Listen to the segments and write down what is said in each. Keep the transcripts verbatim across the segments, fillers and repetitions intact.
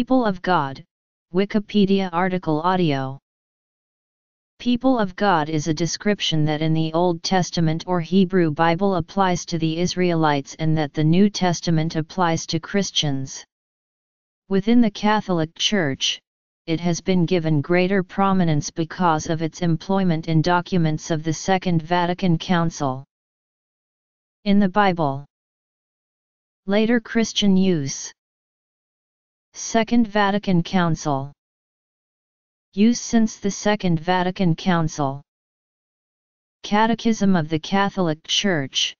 People of God, Wikipedia article audio. People of God is a description that in the Old Testament or Hebrew Bible applies to the Israelites and that the New Testament applies to Christians. Within the Catholic Church, it has been given greater prominence because of its employment in documents of the Second Vatican Council. In the Bible. Later Christian use. Second Vatican Council. Use since the Second Vatican Council. Catechism of the Catholic Church.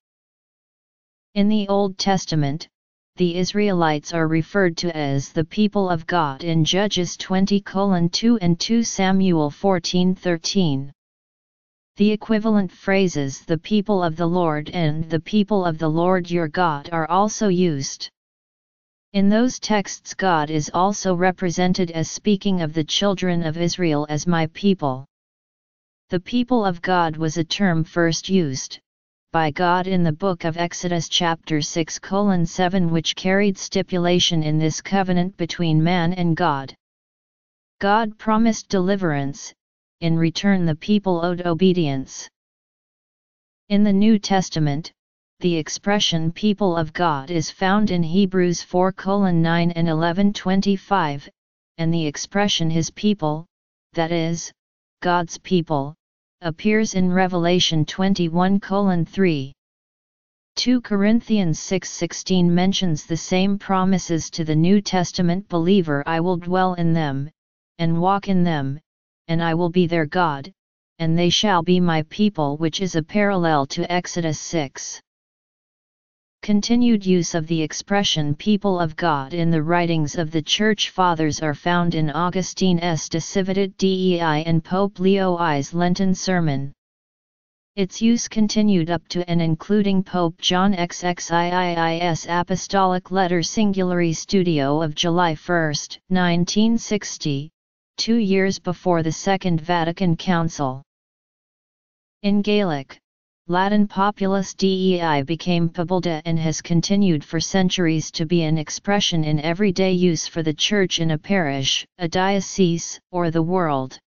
In the Old Testament, the Israelites are referred to as the people of God in Judges twenty colon two and two Samuel fourteen thirteen. The equivalent phrases the people of the Lord and the people of the Lord your God are also used. In those texts God is also represented as speaking of the children of Israel as my people. The people of God was a term first used by God in the book of Exodus chapter six colon seven, which carried stipulation in this covenant between man and God. God promised deliverance, in return the people owed obedience. In the New Testament, the expression people of God is found in Hebrews four colon nine and eleven twenty-five, and the expression his people, that is, God's people, appears in Revelation twenty-one colon three. two Corinthians six sixteen mentions the same promises to the New Testament believer: I will dwell in them, and walk in them, and I will be their God, and they shall be my people, which is a parallel to Exodus six. Continued use of the expression people of God in the writings of the Church Fathers are found in Augustine's De Civitate Dei and Pope Leo I's Lenten Sermon. Its use continued up to and including Pope John the sixth's Apostolic Letter Singulari Studio of July first, nineteen sixty, two years before the Second Vatican Council. In Gaelic, Latin Populus Dei became Populus Dei and has continued for centuries to be an expression in everyday use for the Church in a parish, a diocese, or the world.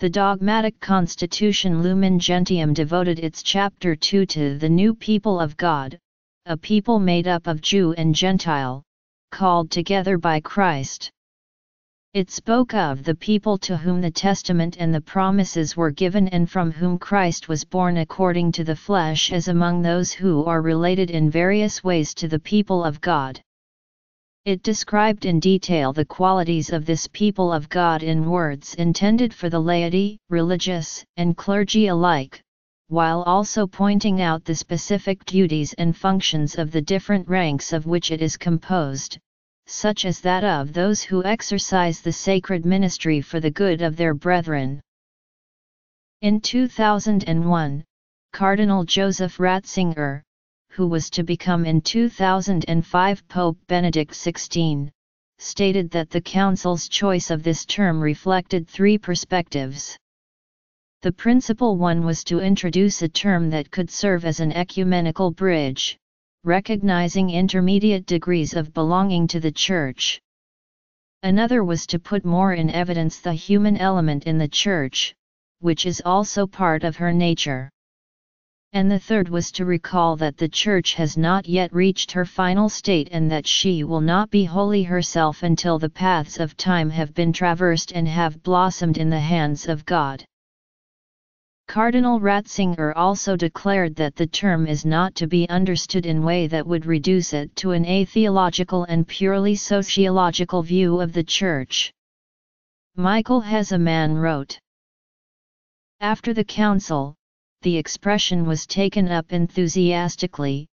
The dogmatic constitution Lumen Gentium devoted its chapter two to the new people of God, a people made up of Jew and Gentile, called together by Christ. It spoke of the people to whom the Testament and the promises were given and from whom Christ was born according to the flesh, as among those who are related in various ways to the people of God. It described in detail the qualities of this people of God in words intended for the laity, religious, and clergy alike, while also pointing out the specific duties and functions of the different ranks of which it is composed, such as that of those who exercise the sacred ministry for the good of their brethren. In two thousand one, Cardinal Joseph Ratzinger, who was to become in two thousand five Pope Benedict the sixteenth, stated that the Council's choice of this term reflected three perspectives. The principal one was to introduce a term that could serve as an ecumenical bridge, recognizing intermediate degrees of belonging to the Church. Another was to put more in evidence the human element in the Church, which is also part of her nature. And the third was to recall that the Church has not yet reached her final state and that she will not be holy herself until the paths of time have been traversed and have blossomed in the hands of God. Cardinal Ratzinger also declared that the term is not to be understood in a way that would reduce it to an atheological and purely sociological view of the Church. Michael Heseman wrote, "After the Council, the expression was taken up enthusiastically,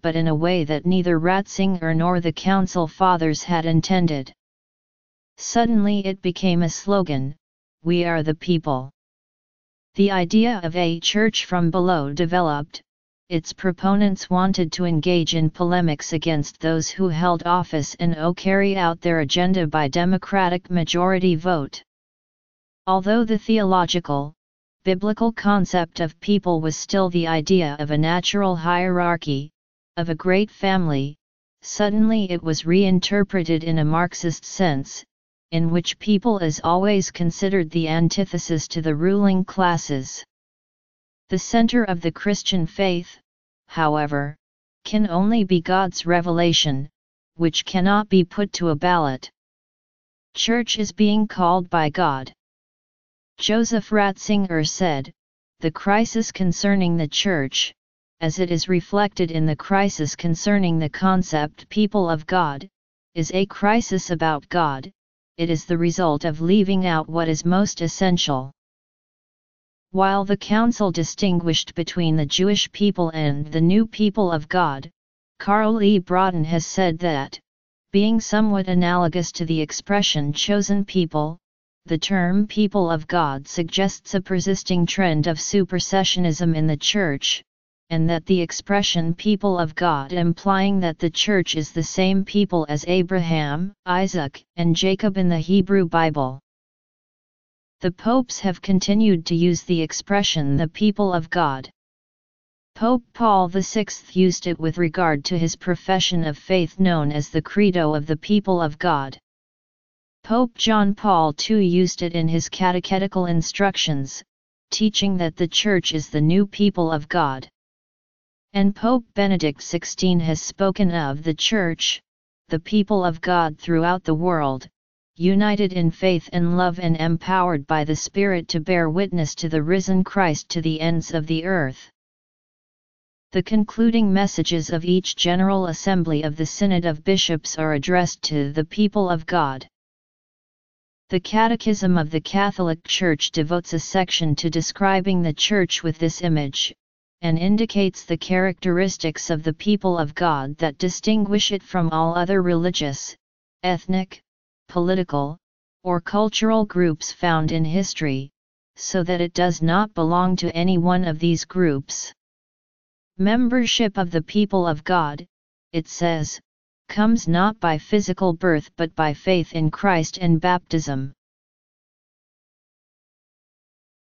but in a way that neither Ratzinger nor the Council Fathers had intended. Suddenly it became a slogan, 'We are the people.'" The idea of a church from below developed. Its proponents wanted to engage in polemics against those who held office and or carry out their agenda by democratic majority vote. Although the theological, biblical concept of people was still the idea of a natural hierarchy, of a great family, suddenly it was reinterpreted in a Marxist sense, in which people is always considered the antithesis to the ruling classes. The center of the Christian faith, however, can only be God's revelation, which cannot be put to a ballot. Church is being called by God. Joseph Ratzinger said, "The crisis concerning the Church, as it is reflected in the crisis concerning the concept people of God, is a crisis about God. It is the result of leaving out what is most essential." While the Council distinguished between the Jewish people and the new people of God, Carl E. Broughton has said that, being somewhat analogous to the expression chosen people, the term people of God suggests a persisting trend of supersessionism in the Church, and that the expression people of God implying that the Church is the same people as Abraham, Isaac, and Jacob in the Hebrew Bible. The popes have continued to use the expression the people of God. Pope Paul the sixth used it with regard to his profession of faith known as the Credo of the People of God. Pope John Paul the Second used it in his catechetical instructions, teaching that the Church is the new people of God. And Pope Benedict the sixteenth has spoken of the Church, the people of God throughout the world, united in faith and love and empowered by the Spirit to bear witness to the risen Christ to the ends of the earth. The concluding messages of each General Assembly of the Synod of Bishops are addressed to the people of God. The Catechism of the Catholic Church devotes a section to describing the Church with this image, and indicates the characteristics of the people of God that distinguish it from all other religious, ethnic, political, or cultural groups found in history, so that it does not belong to any one of these groups. Membership of the people of God, it says, comes not by physical birth but by faith in Christ and baptism.